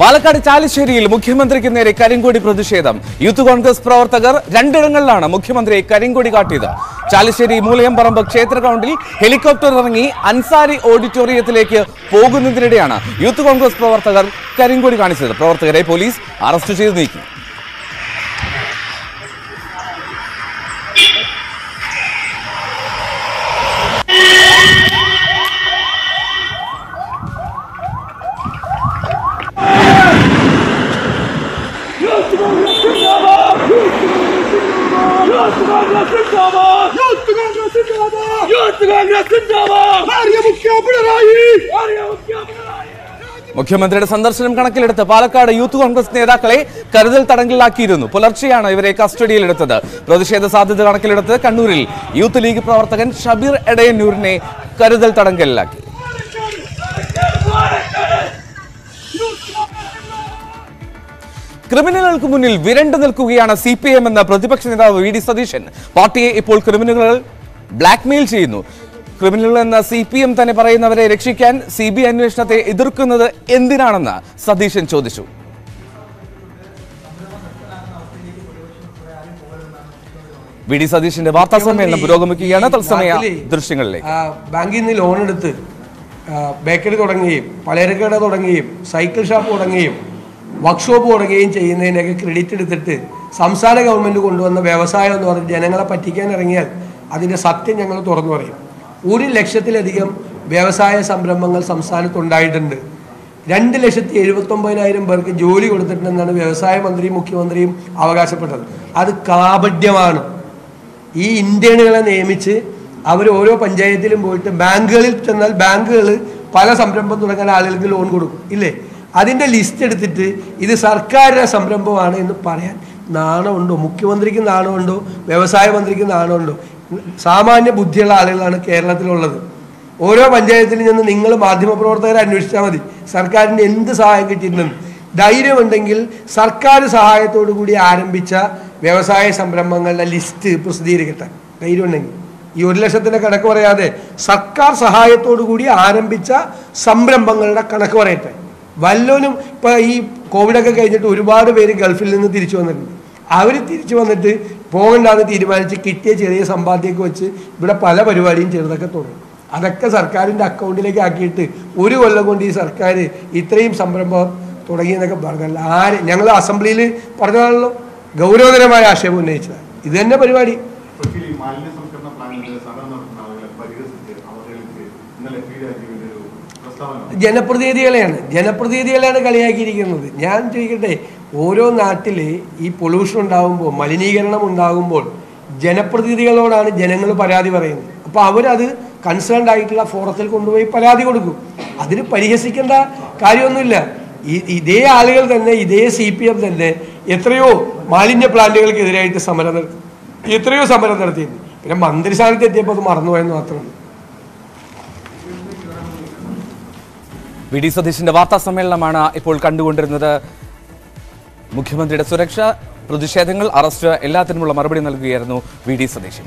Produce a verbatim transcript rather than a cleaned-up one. പാലക്കാട് ചാലിശ്ശേരിയിൽ മുഖ്യമന്ത്രിക്ക് നേരെ കരിങ്കൊടി പ്രതിഷേധം. യൂത്ത് കോൺഗ്രസ് പ്രവർത്തകർ രണ്ടിടങ്ങളിലാണ് മുഖ്യമന്ത്രിയെ കരിങ്കൊടി കാട്ടിയത്. ചാലിശ്ശേരി മൂലയംപറമ്പ് ക്ഷേത്ര ഗ്രൗണ്ടിൽ ഹെലികോപ്റ്റർ ഇറങ്ങി അൻസാരി ഓഡിറ്റോറിയത്തിലേക്ക് പോകുന്നതിനിടെയാണ് യൂത്ത് കോൺഗ്രസ് പ്രവർത്തകർ കരിങ്കൊടി കാണിച്ചത്. പ്രവർത്തകരെ പോലീസ് അറസ്റ്റ് ചെയ്ത് നീക്കി. മുഖ്യമന്ത്രിയുടെ സന്ദർശനം കണക്കിലെടുത്ത് പാലക്കാട് യൂത്ത് കോൺഗ്രസ് നേതാക്കളെ കരുതൽ തടങ്കലിലാക്കിയിരുന്നു. പുലർച്ചെയാണ് ഇവരെ കസ്റ്റഡിയിലെടുത്തത്. പ്രതിഷേധ സാധ്യത കണക്കിലെടുത്ത് കണ്ണൂരിൽ യൂത്ത് ലീഗ് പ്രവർത്തകൻ ഷബീർ എടയന്നൂരിനെ കരുതൽ തടങ്കലിലാക്കി. ക്രിമിനലുകൾക്ക് മുന്നിൽ വിരണ്ടു നിൽക്കുകയാണ് സി പി എം എന്ന പ്രതിപക്ഷ നേതാവ് വി ഡി സതീശൻ. പാർട്ടിയെ ഇപ്പോൾ ക്രിമിനലുകൾ ബ്ലാക്ക്മെയിൽ ചെയ്യുന്നു. ക്രിമിനലുകൾ എന്ന സി പി എം തന്നെ പറയുന്നവരെ രക്ഷിക്കാൻ സി ബി ഐ അന്വേഷണത്തെ എതിർക്കുന്നത് എന്തിനാണെന്ന് സതീശൻ ചോദിച്ചു. വി ഡി സതീശന്റെ വാർത്താ സമ്മേളനം പുരോഗമിക്കുകയാണ്. തത്സമയ ദൃശ്യങ്ങളിലേക്ക് ബാങ്കിൽ നിന്ന് ലോൺ എടുത്ത് ബേക്കറി തുടങ്ങുകയും പലചരക്കട തുടങ്ങുകയും സൈക്കിൾ ഷോപ്പ് തുടങ്ങുകയും വർക്ക്ഷോപ്പ് തുടങ്ങുകയും ചെയ്യുന്നതിനൊക്കെ ക്രെഡിറ്റ് എടുത്തിട്ട് സംസ്ഥാന ഗവൺമെൻറ് കൊണ്ടുവന്ന വ്യവസായം എന്ന് പറഞ്ഞ് ജനങ്ങളെ പറ്റിക്കാൻ ഇറങ്ങിയാൽ അതിൻ്റെ സത്യം ഞങ്ങൾ തുറന്നു പറയും. ഒരു ലക്ഷത്തിലധികം വ്യവസായ സംരംഭങ്ങൾ സംസ്ഥാനത്തുണ്ടായിട്ടുണ്ട്. രണ്ട് ലക്ഷത്തി എഴുപത്തൊമ്പതിനായിരം പേർക്ക് ജോലി കൊടുത്തിട്ടുണ്ടെന്നാണ് വ്യവസായ മന്ത്രിയും മുഖ്യമന്ത്രിയും അവകാശപ്പെട്ടത്. അത് കാപഢ്യമാണ്. ഈ ഇന്റേണുകളെ നിയമിച്ച് അവർ ഓരോ പഞ്ചായത്തിലും പോയിട്ട് ബാങ്കുകളിൽ ചെന്നാൽ ബാങ്കുകൾ പല സംരംഭം തുടങ്ങാൻ ആളുകൾക്ക് ലോൺ കൊടുക്കും ഇല്ലേ. അതിൻ്റെ ലിസ്റ്റ് എടുത്തിട്ട് ഇത് സർക്കാരിൻ്റെ സംരംഭമാണ് എന്ന് പറയാൻ നാണമുണ്ടോ? മുഖ്യമന്ത്രിക്ക് നാണമുണ്ടോ? വ്യവസായ മന്ത്രിക്ക് നാണമുണ്ടോ? സാമാന്യ ബുദ്ധിയുള്ള ആളുകളാണ് കേരളത്തിലുള്ളത്. ഓരോ പഞ്ചായത്തിൽ നിന്ന് നിങ്ങൾ മാധ്യമപ്രവർത്തകരെ അന്വേഷിച്ചാൽ മതി സർക്കാരിൻ്റെ എന്ത് സഹായം കിട്ടിയിട്ടുണ്ടെന്ന്. ധൈര്യമുണ്ടെങ്കിൽ സർക്കാർ സഹായത്തോടു കൂടി ആരംഭിച്ച വ്യവസായ സംരംഭങ്ങളുടെ ലിസ്റ്റ് പ്രസിദ്ധീകരിക്കട്ടെ. ധൈര്യമുണ്ടെങ്കിൽ ഈ ഒരു ലക്ഷത്തിൻ്റെ കണക്ക് പറയാതെ സർക്കാർ സഹായത്തോടു കൂടി ആരംഭിച്ച സംരംഭങ്ങളുടെ കണക്ക് പറയട്ടെ. വല്ലോനും ഇപ്പോൾ ഈ കോവിഡൊക്കെ കഴിഞ്ഞിട്ട് ഒരുപാട് പേര് ഗൾഫിൽ നിന്ന് തിരിച്ചു വന്നിട്ടുണ്ട്. അവർ തിരിച്ചു വന്നിട്ട് പോകണ്ടെന്ന് തീരുമാനിച്ച് കിട്ടിയ ചെറിയ സമ്പാദ്യമൊക്കെ വെച്ച് ഇവിടെ പല പരിപാടിയും ചെറുതൊക്കെ തുടങ്ങും. അതൊക്കെ സർക്കാരിൻ്റെ അക്കൗണ്ടിലേക്ക് ആക്കിയിട്ട് ഒരു കൊല്ലം കൊണ്ട് ഈ സർക്കാർ ഇത്രയും സംരംഭം തുടങ്ങിയെന്നൊക്കെ പറഞ്ഞല്ല. ആര് ഞങ്ങൾ അസംബ്ലിയിൽ പറഞ്ഞതാണല്ലോ, ഗൗരവകരമായ ആക്ഷേപം ഉന്നയിച്ചത്. ഇത് തന്നെ പരിപാടി. ജനപ്രതിനിധികളെയാണ് ജനപ്രതിനിധികളെയാണ് കളിയാക്കിയിരിക്കുന്നത്. ഞാൻ ചോദിക്കട്ടെ, ഓരോ നാട്ടിൽ ഈ പൊല്യൂഷൻ ഉണ്ടാകുമ്പോൾ മലിനീകരണം ഉണ്ടാകുമ്പോൾ ജനപ്രതിനിധികളോടാണ് ജനങ്ങൾ പരാതി പറയുന്നത്. അപ്പോൾ അവരത് കൺസേൺഡ് ആയിട്ടുള്ള ഫോറത്തിൽ കൊണ്ടുപോയി പരാതി കൊടുക്കും. അതിന് പരിഹസിക്കേണ്ട കാര്യമൊന്നുമില്ല. ഈ ഇതേ ആളുകൾ തന്നെ ഇതേ സി പി എം തന്നെ എത്രയോ മാലിന്യ പ്ലാന്റുകൾക്കെതിരായിട്ട് സമരം നടത്തി എത്രയോ സമരം നടത്തിയിരുന്നു. പിന്നെ മന്ത്രിസ്ഥാനത്ത് എത്തിയപ്പോൾ അത് മറന്നുപോയെന്ന് മാത്രമാണ്. വി ഡി സതീശന്റെ വാർത്താ സമ്മേളനമാണ് ഇപ്പോൾ കണ്ടുകൊണ്ടിരുന്നത്. മുഖ്യമന്ത്രിയുടെ സുരക്ഷ, പ്രതിഷേധങ്ങൾ, അറസ്റ്റ്, എല്ലാത്തിനുമുള്ള മറുപടി നൽകുകയായിരുന്നു വി ഡി സതീശൻ.